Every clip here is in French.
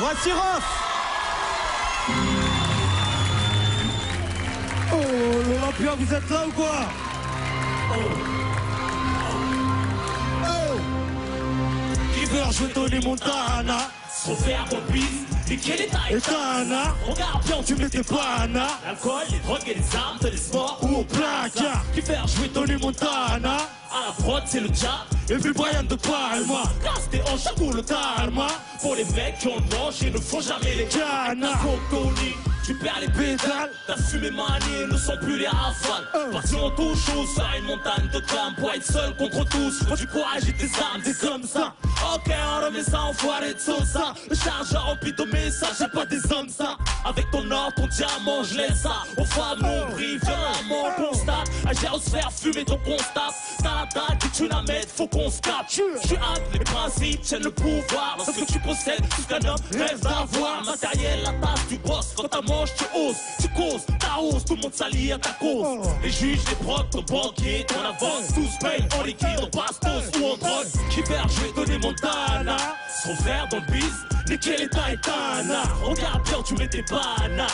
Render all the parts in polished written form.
Voici Rohff. Oh, l'Olympia, vous êtes là ou quoi? Qui veut jouer Tony Montana? Trop faire mon bise, mais quel état est Tana? Regarde bien, tu mets tes panas. L'alcool, les drogues et les armes, t'as les sports ou au placard. Qui veut jouer Tony Montana? À la fraude, c'est le diable. Et puis Brian de Palma casse tes hanches pour le dharma. Pour les mecs qui ont le manche, ils ne font jamais les canards. Tony, tu perds les pédales. Ta fumée maniée ne sont plus les rafales. Passion toujours sur une montagne de cam. Pour être seul contre tous, faut du courage et des armes. C'est comme ça. Ok, on remet ça, enfoiré de Sosa. Le chargeur rempli de messages, j'ai pas des hommes ça. Avec ton or, ton diamant, je laisse ça aux femmes, on brille violemment, on constate. À géosphère, fumer ton constat. T'as la dalle, tu la mètres, faut qu'on se capte. Je suis hâte, les principes tiennent le pouvoir. Dans ce que tu possèdes, tout ce qu'un homme rêve d'avoir. Matériel, la tasse, tu bosses. Quand t'as manche, tu oses, tu causes, ta hausse. Tout le monde s'allie à ta cause. Les juges, les procs, ton banquier, ton avance. Tous payent en liquide, en bastos ou en drogue. Qui perd, je vais donner Montana. Son frère dans le bise, niquer les taïtanas. Regarde bien, tu mets tes panas.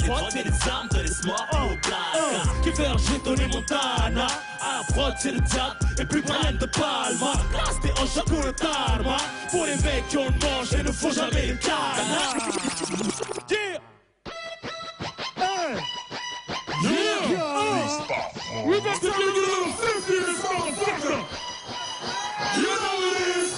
Les drogues et les armes, de les morts au placard. Qui perd, je vais donner Montana. À la prod, c'est le diable, et puis Brian de Palma casse tes hanches pour le dharma. Pour les mecs qui ont le mange et ne font jamais les canards. Yeah. Hey. Yeah. Yeah. Oh. We're about to give you a little 50 in this motherfucker. You know what it is.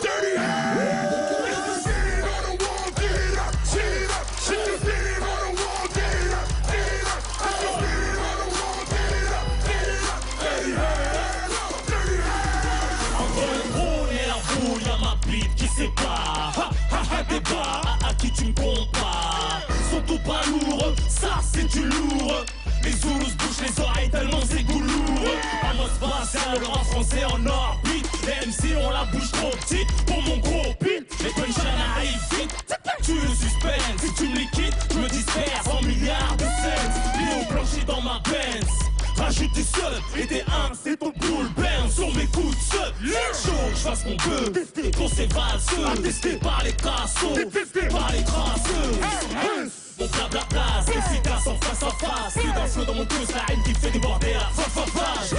Dirty hands. It's the city on the wall, get it up, shit it up. It's the city on the wall, get it up, get it up. It's the city on the wall, get it up, get it up. Dirty hands, dirty hands. Entre le trône et la foule, y'a ma bite qui sépare. Ha ha ha, débat, à qui tu me compares. Sont tous pas lourds, ça c'est du lourd. Les Zoulous bouchent les oreilles tellement c'est douloureux. À notre spatial, en français en orbite. Les MC ont la bouche trop petite pour mon gros pit. Les punchlines arrivent vite, tu le suspends. Si tu me liquides, je me disperse en milliards de cents. Léo planché dans ma Benz, rajoute des seuls et des uns, c'est ton boule ben. Sur mes coups de seul, chaud, je fasse mon bœuf. Qu'on s'évaseux, attesté par les cassos, par les crasseux. Mon blabla place, efficace en face à face. Plus d'un flot dans mon cœur, la haine qui fait déborder la fafafage.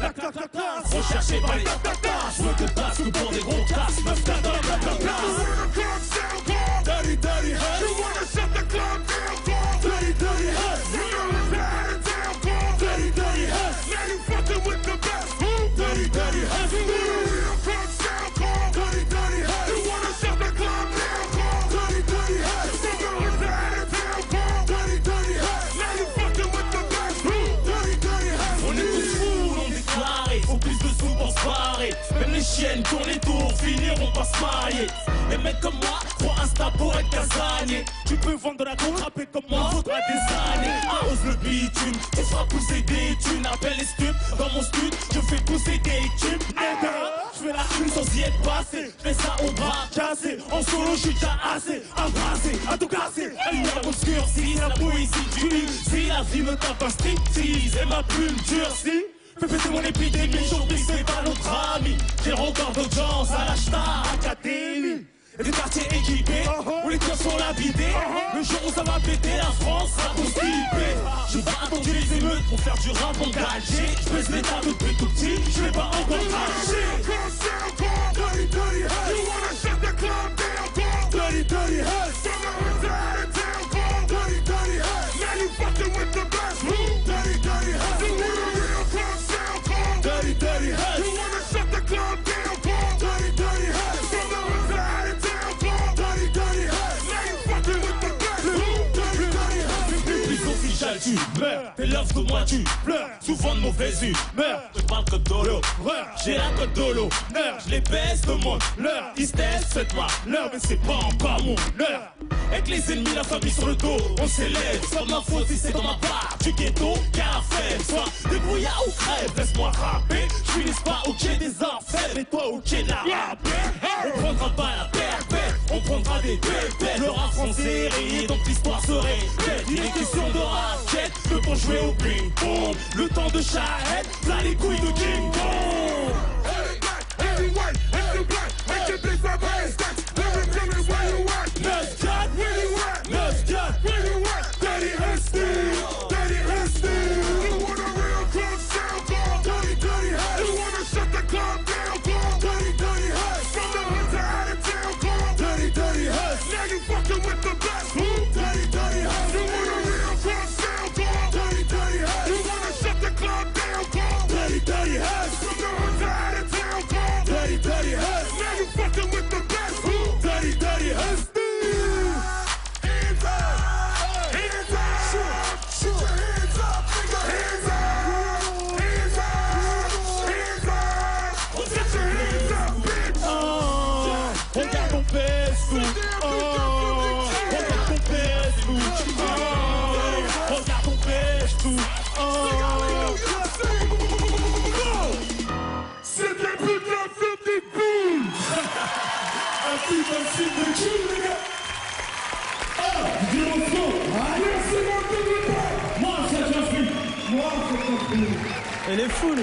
La classe, recherché par les tatata. Je veux que tasses, que pour des gros tasses, meuf t'as dans la blabla place. You wanna club sound ball, dirty dirty head. You wanna shut the club down ball, dirty dirty head. You know how to down ball, dirty dirty head. Now you fucking with the best, dirty dirty head. You wanna real club sound ball, dirty dirty head. You wanna shut the club down ball, dirty dirty head. Même les chiennes tournent les tours, finiront par se marier. Les mecs comme moi, croient Insta pour être casanier. Tu peux vendre de la drogue, rapper comme moi, faudra des années. Arrose le bitume, tu feras pousser des thunes. Appelle les stupes, dans mon stud, je fais pousser des tubes. Je fais la thune sans y être passé, je fais ça au bras cassé. En solo, je suis déjà assez, embrassé, à tout casser. À une herbe obscure, si la poésie du lit. Si la vie me tape un striptease et ma plume durcie. Pépé c'est mon épidémie, j'oublie c'est pas notre ami. J'ai le record d'audience à la Star Academy. Des quartiers équipés, où les cœurs sont lapidés. Le jour où ça va péter, la France sera constipée. Je vais attendre les émeutes pour faire du rap engagé. Je pèse les tables depuis tout petit, je vais pas encore lâcher. Dirty dirty head, you wanna shut the club down ball. Dirty dirty head, from the inside and down ball. Dirty dirty head, now you fucking with the best. Dirty dirty head, you wanna real club sound ball. Dirty dirty head, you wanna shut the club down ball. Dirty dirty head, from the inside and down ball. Dirty dirty head, now you fucking with the best. Dirty dirty head, tu me dis official, tu meurs. T'es love de moi, tu pleures. Souvent de mauvaise humeur, je parle que dolo. J'ai la cote dolo, je les baisse de mon l'heure. Ils se testent, faites-moi l'heure, mais c'est pas encore mon l'heure. Avec les ennemis, la famille sur le dos, on s'élève. C'est pas ma faute si c'est dans ma part du ghetto, car faible. Soit débrouillard ou crève, laisse-moi rapper. Je finis pas au quai des arts faibles, et toi au quai de la rapée. On prendra pas la perpète, on prendra des bébés. Le rap français est rayé, donc l'histoire serait bête. Il est question de raquettes, que pour jouer au ping-pong. Le temps de charrette, là les couilles de King Kong. Every black, every white, every black, make your place up, every black, every coming where you at. Elle est full.